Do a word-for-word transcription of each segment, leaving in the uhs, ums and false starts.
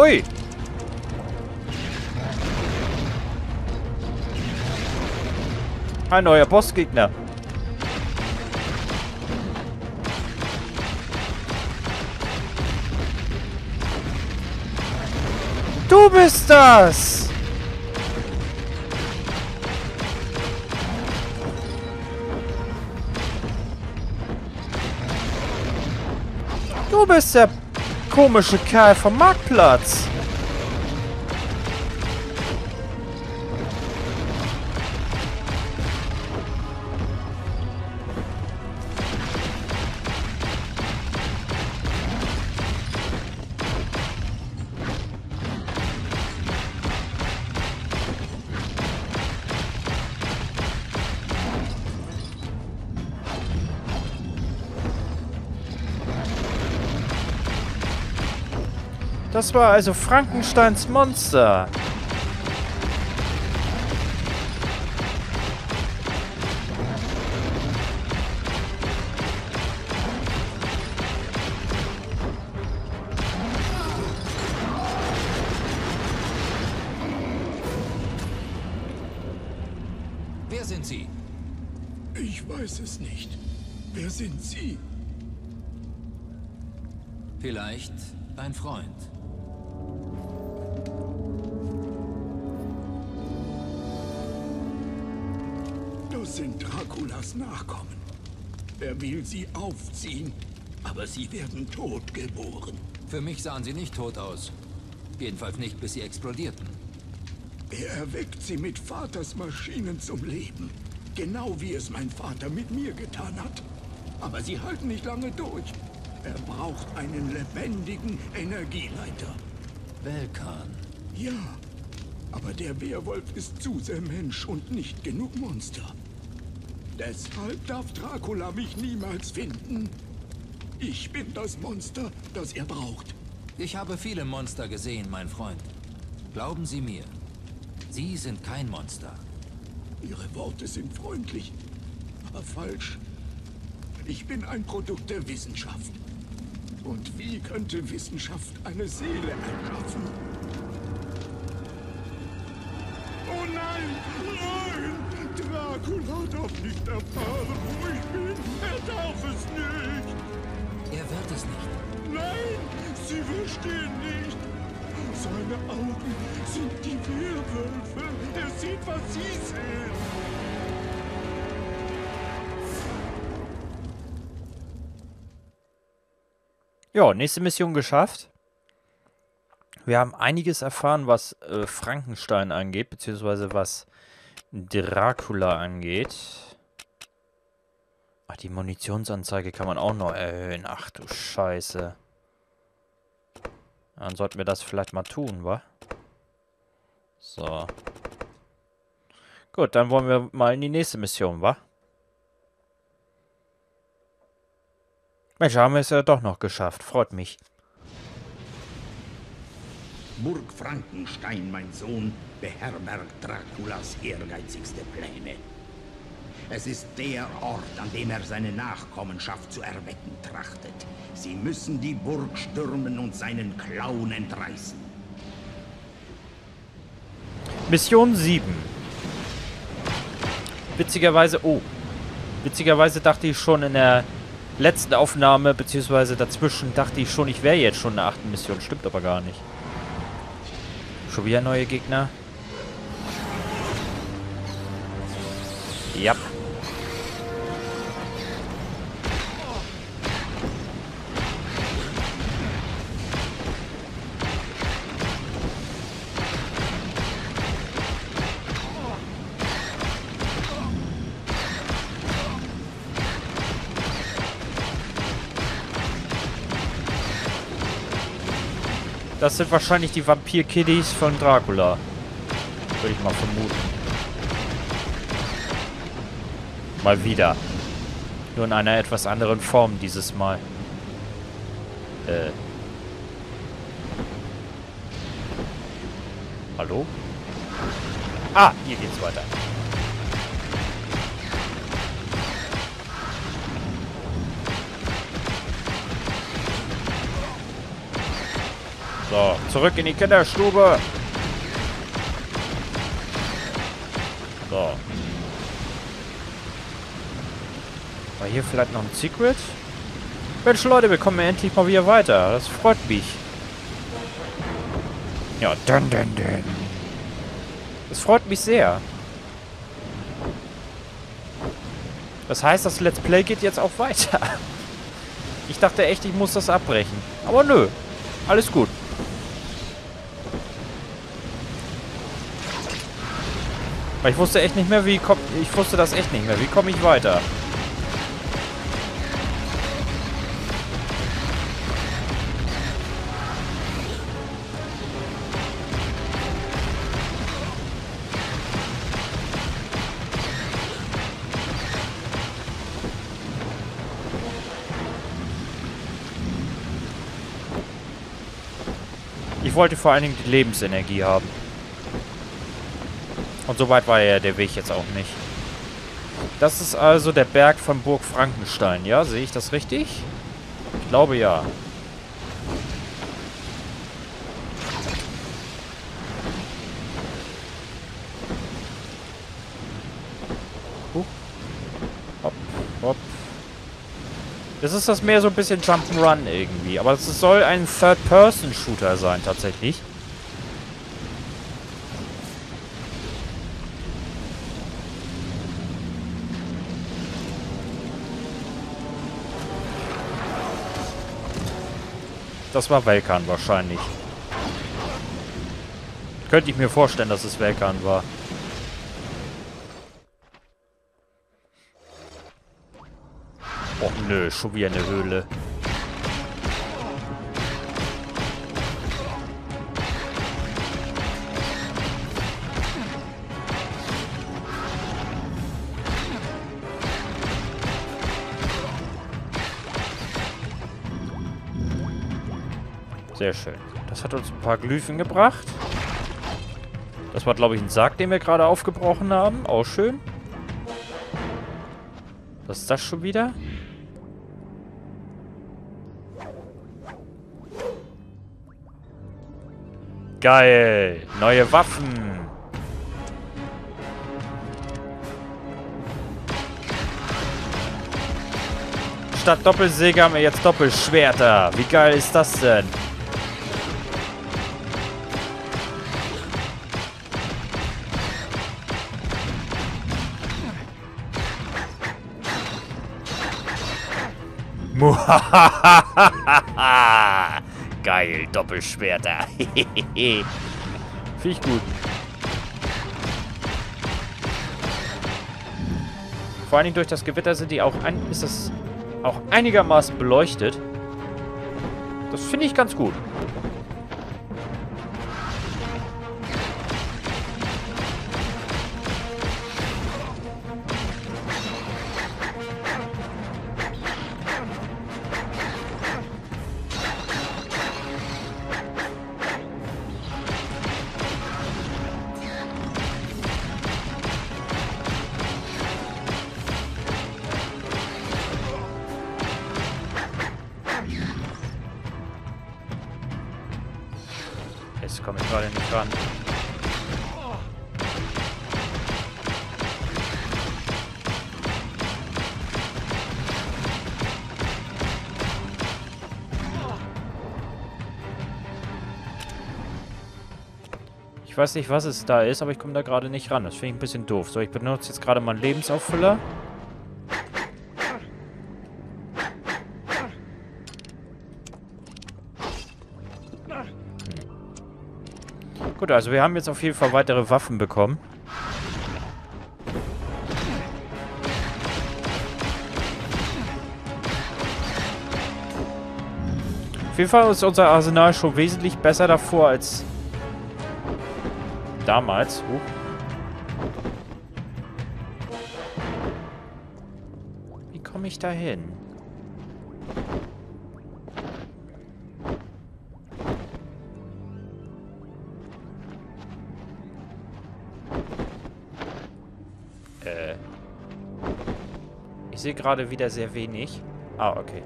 Ui! Ein neuer Bossgegner. Du bist das! Du bist der komische Kerl vom Marktplatz. Das war also Frankensteins Monster. Wer sind Sie? Ich weiß es nicht. Wer sind Sie? Vielleicht ein Freund. Sind Draculas Nachkommen. Er will sie aufziehen, aber sie werden tot geboren. Für mich sahen sie nicht tot aus. Jedenfalls nicht, bis sie explodierten. Er erweckt sie mit Vaters Maschinen zum Leben. Genau wie es mein Vater mit mir getan hat. Aber sie halten nicht lange durch. Er braucht einen lebendigen Energieleiter. Velkan. Ja, aber der Werwolf ist zu sehr Mensch und nicht genug Monster. Deshalb darf Dracula mich niemals finden. Ich bin das Monster, das er braucht. Ich habe viele Monster gesehen, mein Freund. Glauben Sie mir, Sie sind kein Monster. Ihre Worte sind freundlich, aber falsch. Ich bin ein Produkt der Wissenschaft. Und wie könnte Wissenschaft eine Seele erschaffen? Oh nein! Dracula darf nicht erfahren, wo ich bin. Er darf es nicht. Er wird es nicht. Nein, Sie verstehen nicht. Seine Augen sind die Wirrwölfe. Er sieht, was Sie sehen. Ja, nächste Mission geschafft. Wir haben einiges erfahren, was äh, Frankenstein angeht, beziehungsweise was Dracula angeht. Ach, die Munitionsanzeige kann man auch noch erhöhen. Ach du Scheiße. Dann sollten wir das vielleicht mal tun, wa? So. Gut, dann wollen wir mal in die nächste Mission, wa? Mensch, haben wir es ja doch noch geschafft. Freut mich. Burg Frankenstein, mein Sohn, beherbergt Draculas ehrgeizigste Pläne. Es ist der Ort, an dem er seine Nachkommenschaft zu erwecken trachtet. Sie müssen die Burg stürmen und seinen Klauen entreißen. Mission sieben. Witzigerweise, oh, witzigerweise dachte ich schon in der letzten Aufnahme, beziehungsweise dazwischen, dachte ich schon, ich wäre jetzt schon in der achten Mission. Stimmt aber gar nicht. Schon wieder neue Gegner. Ja. Das sind wahrscheinlich die Vampir-Kiddies von Dracula. Würde ich mal vermuten. Mal wieder. Nur in einer etwas anderen Form dieses Mal. Äh. Hallo? Ah, hier geht's weiter. So, zurück in die Kinderstube. So. War hier vielleicht noch ein Secret? Mensch, Leute, wir kommen endlich mal wieder weiter. Das freut mich. Ja, dann, dann, dann. Das freut mich sehr. Das heißt, das Let's Play geht jetzt auch weiter. Ich dachte echt, ich muss das abbrechen. Aber nö. Alles gut. Weil ich wusste echt nicht mehr, wie kommt. Ich wusste das echt nicht mehr. Wie komme ich weiter? Ich wollte vor allen Dingen die Lebensenergie haben. Und so weit war ja der Weg jetzt auch nicht. Das ist also der Berg von Burg Frankenstein, ja? Sehe ich das richtig? Ich glaube ja. Huh. Hopp, hopp. Das ist das mehr so ein bisschen Jump'n'Run irgendwie. Aber es soll ein Third-Person-Shooter sein, tatsächlich. Das war Velkan wahrscheinlich. Könnte ich mir vorstellen, dass es Velkan war. Och nö, schon wieder eine Höhle. Sehr schön. Das hat uns ein paar Glyphen gebracht. Das war, glaube ich, ein Sarg, den wir gerade aufgebrochen haben. Auch schön. Was ist das schon wieder? Geil! Neue Waffen! Statt Doppelsäge haben wir jetzt Doppelschwerter. Wie geil ist das denn? Muhahaha! Geil, Doppelschwerter. Hehehe. Finde ich gut. Vor allen Dingen durch das Gewitter sind die auch ein, ist das auch einigermaßen beleuchtet. Das finde ich ganz gut. Komme ich gerade nicht ran. Ich weiß nicht, was es da ist, aber ich komme da gerade nicht ran. Das finde ich ein bisschen doof. So, ich benutze jetzt gerade meinen Lebensauffüller. Gut, also wir haben jetzt auf jeden Fall weitere Waffen bekommen. Auf jeden Fall ist unser Arsenal schon wesentlich besser davor als damals. Oh. Wie komme ich da hin? Ich sehe gerade wieder sehr wenig. Ah, okay.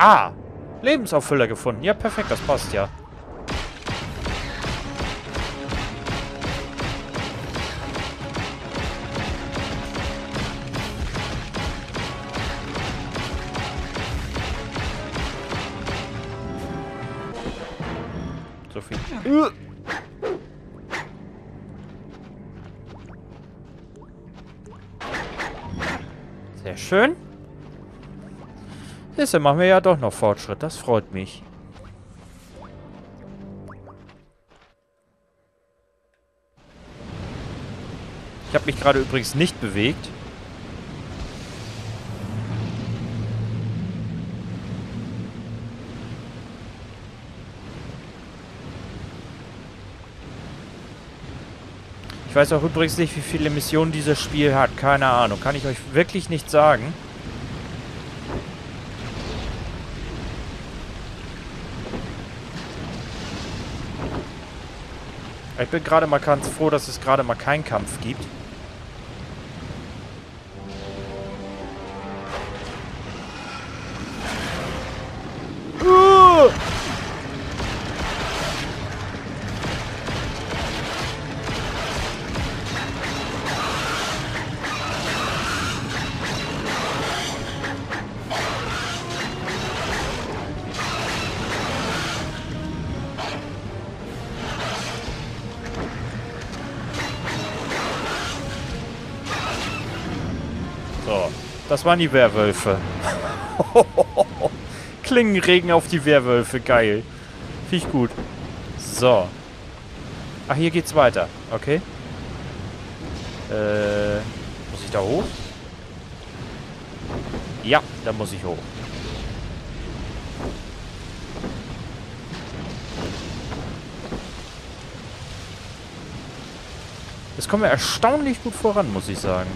Ah! Lebensauffüller gefunden. Ja, perfekt, das passt ja. So viel. Uh. Sehr schön. Jetzt machen wir ja doch noch Fortschritt. Das freut mich. Ich habe mich gerade übrigens nicht bewegt. Ich weiß auch übrigens nicht, wie viele Missionen dieses Spiel hat. Keine Ahnung. Kann ich euch wirklich nicht sagen. Ich bin gerade mal ganz froh, dass es gerade mal keinen Kampf gibt. Uh! Das waren die Wirrwölfe. Klingenregen auf die Wirrwölfe. Geil. Finde ich gut. So. Ach, hier geht's weiter. Okay. Äh, muss ich da hoch? Ja, da muss ich hoch. Jetzt kommen wir erstaunlich gut voran, muss ich sagen.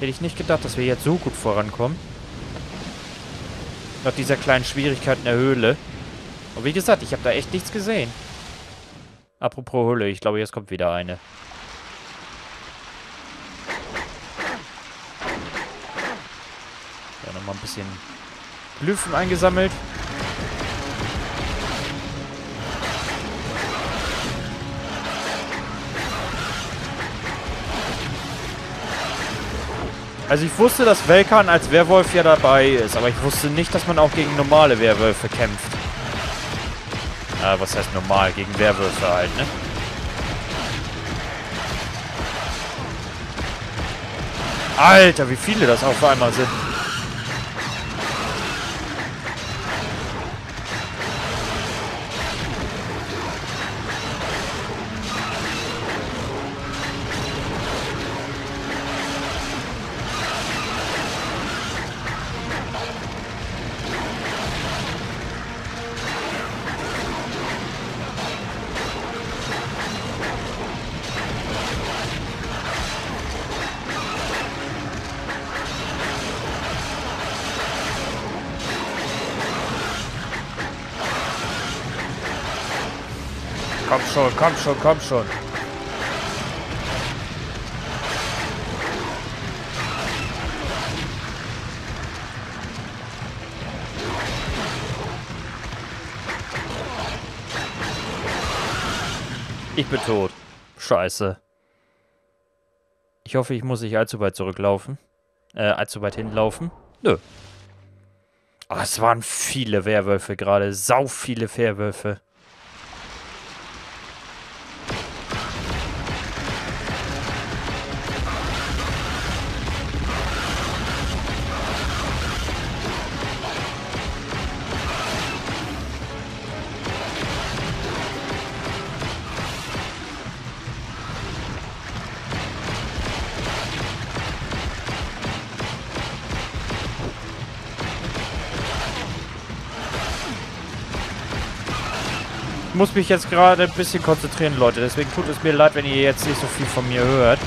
Hätte ich nicht gedacht, dass wir jetzt so gut vorankommen. Nach dieser kleinen Schwierigkeit in der Höhle. Und wie gesagt, ich habe da echt nichts gesehen. Apropos Höhle, ich glaube, jetzt kommt wieder eine. Ja, nochmal ein bisschen Glyphen eingesammelt. Also ich wusste, dass Velkan als Werwolf ja dabei ist, aber ich wusste nicht, dass man auch gegen normale Werwölfe kämpft. Ah, was heißt normal? Gegen Werwölfe halt, ne? Alter, wie viele das auf einmal sind. Komm schon, komm schon, komm schon. Ich bin tot. Scheiße. Ich hoffe, ich muss nicht allzu weit zurücklaufen. Äh, allzu weit hinlaufen. Nö. Ah, es waren viele Werwölfe gerade. Sau viele Werwölfe. Ich muss mich jetzt gerade ein bisschen konzentrieren, Leute. Deswegen tut es mir leid, wenn ihr jetzt nicht so viel von mir hört.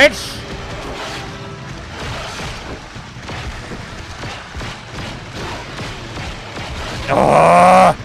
Mensch! Oh!